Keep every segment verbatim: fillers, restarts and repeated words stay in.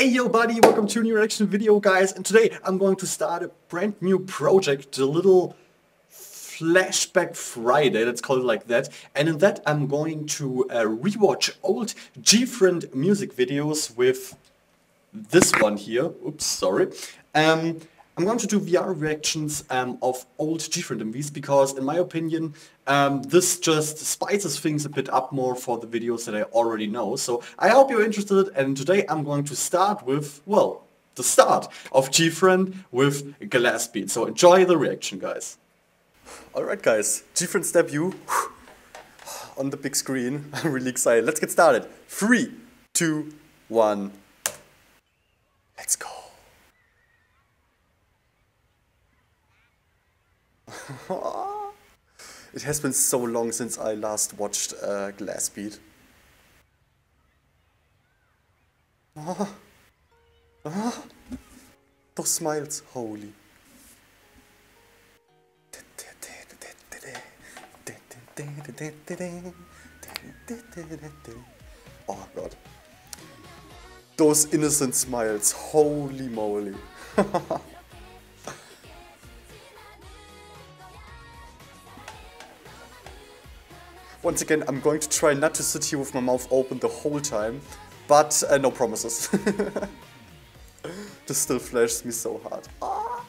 Hey yo buddy, welcome to a new reaction video guys, and today I'm going to start a brand new project, a little flashback Friday, let's call it like that, and in that I'm going to uh, rewatch old GFRIEND music videos with this one here, oops sorry, um, I'm going to do V R reactions um, of old GFRIEND M Vs because in my opinion um, this just spices things a bit up more for the videos that I already know. So I hope you're interested, and today I'm going to start with, well, the start of GFRIEND with Glass Bead. So enjoy the reaction guys. Alright guys, GFRIEND's debut on the big screen. I'm really excited. Let's get started. Three, two, one. Let's go. It has been so long since I last watched uh, Glass Bead. Ah. Ah. Those smiles, holy. Oh god. Those innocent smiles, holy moly. Once again, I'm going to try not to sit here with my mouth open the whole time, but uh, no promises. This still flashes me so hard. Ah.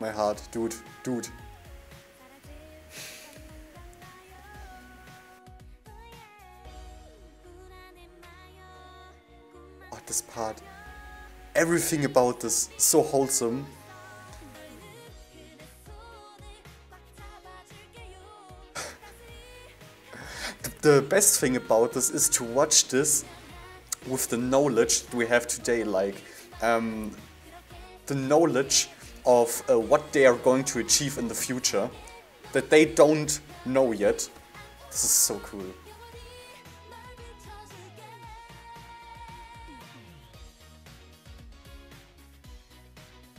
My heart, dude, dude. Oh, this part. Everything about this so wholesome. The best thing about this is to watch this with the knowledge that we have today, like um, the knowledge of uh, what they are going to achieve in the future that they don't know yet. This is so cool.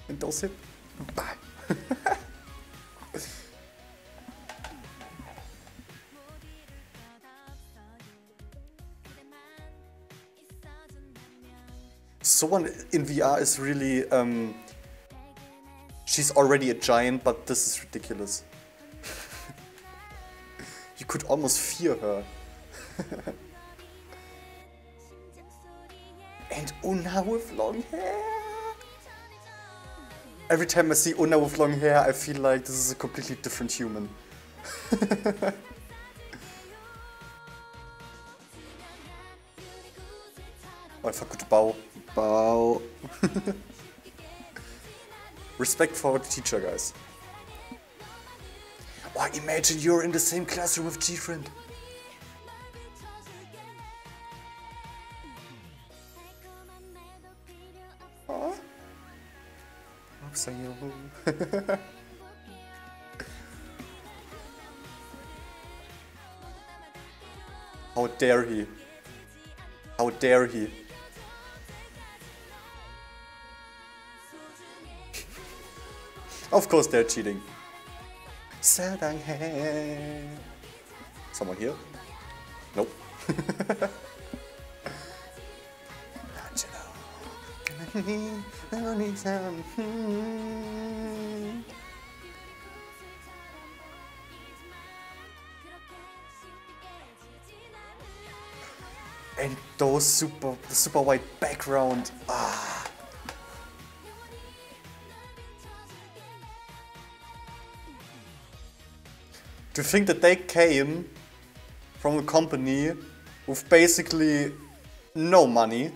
And those hip. Bye. Someone in V R is really. Um, she's already a giant, but this is ridiculous. You could almost fear her. And Una with long hair. Every time I see Una with long hair, I feel like this is a completely different human. Einfach gut, Bau. Bau. Respect for the teacher, guys. Oh, imagine you're in the same classroom with GFRIEND. How dare he? How dare he? Of course they're cheating. Someone here? Nope. And those super, the super white background. Ah. To think that they came from a company with basically no money.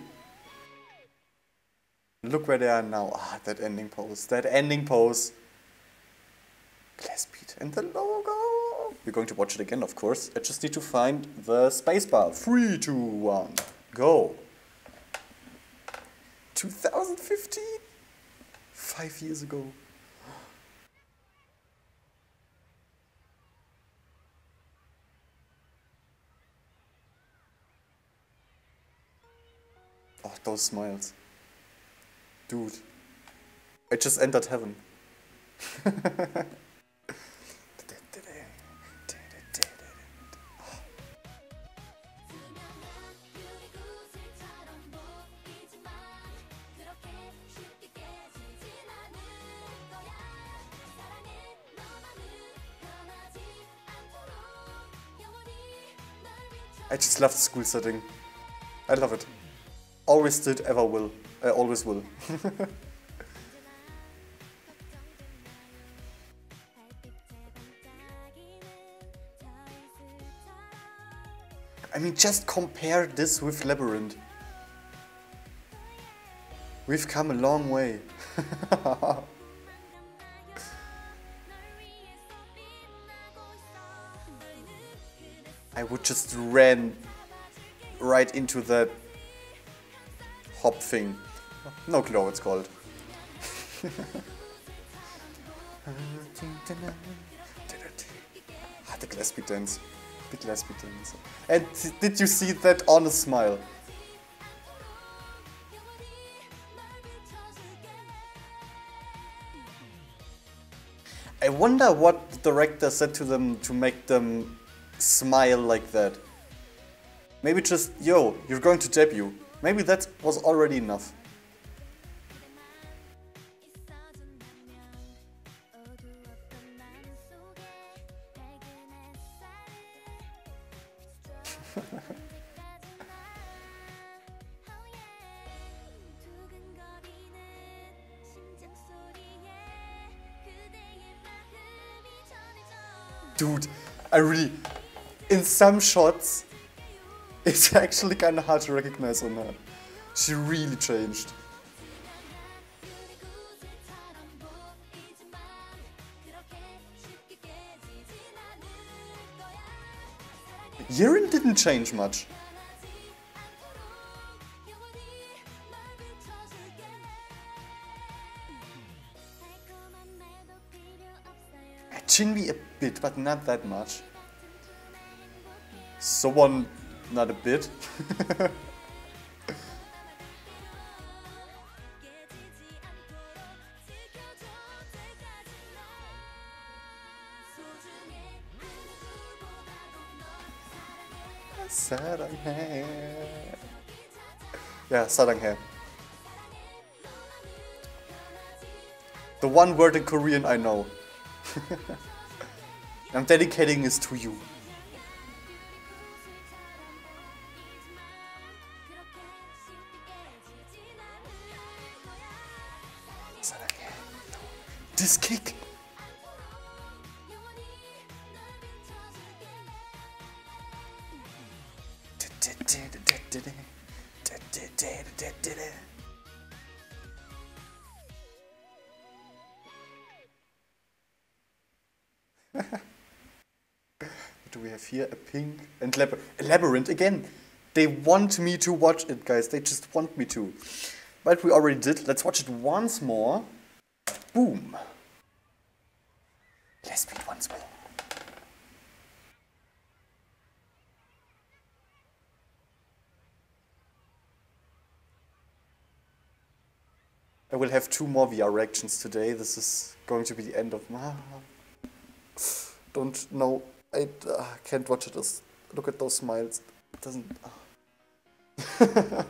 Look where they are now. Ah, that ending pose. That ending pose. Glass Bead and the logo. We're going to watch it again, of course. I just need to find the spacebar. Three, two, one, go. twenty fifteen? Five years ago. Oh, those smiles. Dude, I just entered heaven. I just love the school setting. I love it. Always did, ever will. I always will. I mean, just compare this with Labyrinth. We've come a long way. I would just ran right into the hop thing. No clue what it's called. Ah, the glass bead dance. The glass bead dance. And did you see that honest smile? I wonder what the director said to them to make them smile like that. Maybe just, yo, you're going to debut. Maybe that was already enough. Dude, I really, in some shots, it's actually kind of hard to recognize on her. She really changed. Yerin didn't change much. Jinbi a bit, but not that much. Someone, not a bit. Sarang hair. Yeah, sarang hair. The one word in Korean I know. I'm dedicating this to you. This kick. What do we have here? A pink and labyrinth. A labyrinth again. They want me to watch it, guys. They just want me to. But we already did. Let's watch it once more. Boom. Let's beat once more. I will have two more V R reactions today. This is going to be the end of my... Don't know. I uh, can't watch it. As, look at those smiles. It doesn't. Uh.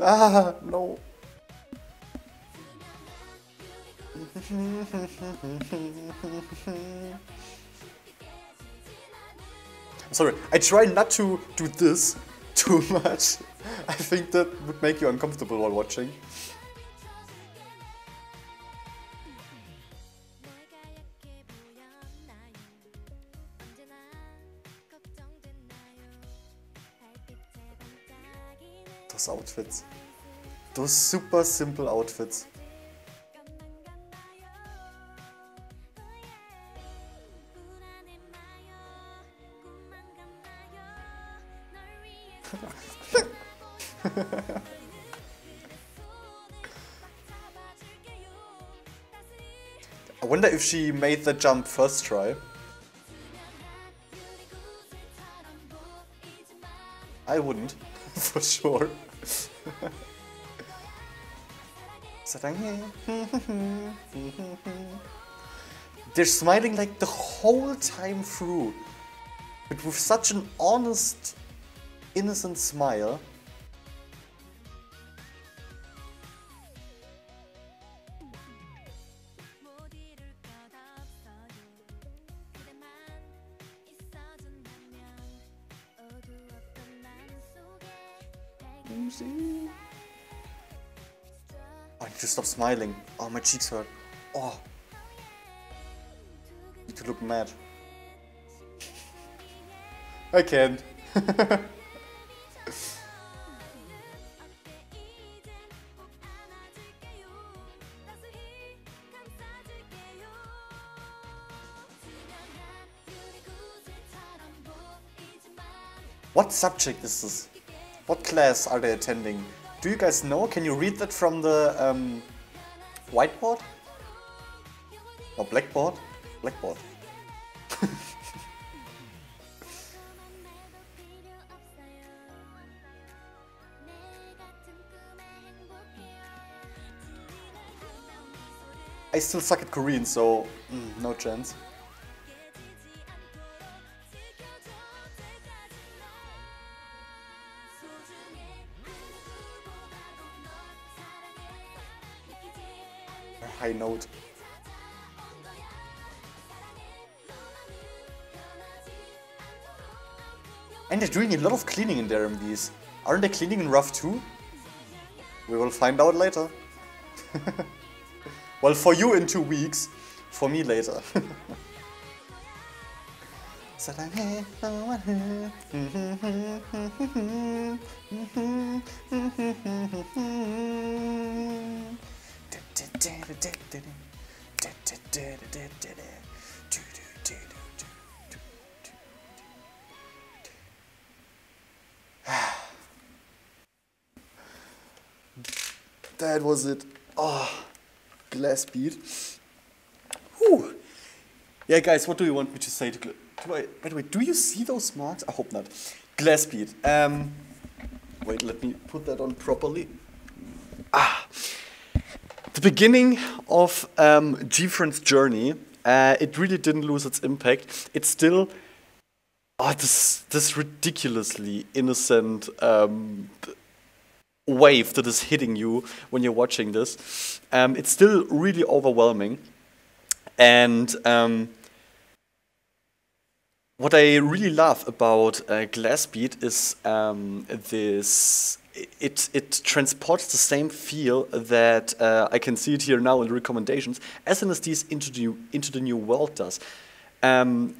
Ah, no. Sorry, I try not to do this too much. I think that would make you uncomfortable while watching. Those outfits. Those super simple outfits. I wonder if she made the jump first try. I wouldn't, for sure. They're smiling like the whole time through, but with such an honest, innocent smile. Susie. I need to stop smiling. Oh, my cheeks hurt. Oh. I need to look mad. I can't. What subject is this? What class are they attending? Do you guys know? Can you read that from the um, whiteboard? Or blackboard? Blackboard. I still suck at Korean, so mm, no chance. High note. And they're doing a lot of cleaning in their M Vs. Aren't they cleaning in rough too? We will find out later. Well, for you in two weeks, for me later. That was it. Oh. Glass Bead. Whew. Yeah, guys, what do you want me to say to Glass Bead? By the way, do you see those marks? I hope not. Glass Bead. Um, wait, let me put that on properly. Ah. The beginning of um, GFriend's journey, uh, it really didn't lose its impact. It's still... Oh, this, this ridiculously innocent... Um, wave that is hitting you when you're watching this. Um, it's still really overwhelming. And um, what I really love about uh, Glass Bead is um, this, it, it transports the same feel that uh, I can see it here now in the recommendations, as N S D's Into the, Into the New World does. Um,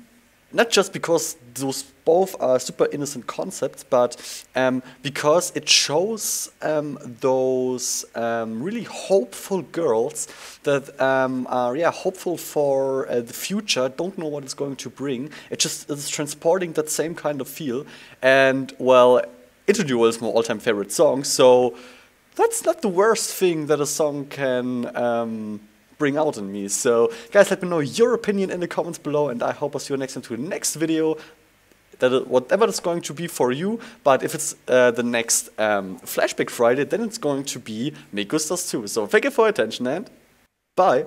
Not just because those both are super innocent concepts, but um, because it shows um, those um, really hopeful girls that um, are yeah hopeful for uh, the future, don't know what it's going to bring. It just is transporting that same kind of feel. And, well, Into the New World is my all-time favorite song, so that's not the worst thing that a song can... Um, bring out in me. So guys, let me know your opinion in the comments below, and I hope I'll see you next time to the next video, that whatever it's going to be for you. But if it's uh, the next um, Flashback Friday, then it's going to be Make Us Does Too. So thank you for your attention and bye.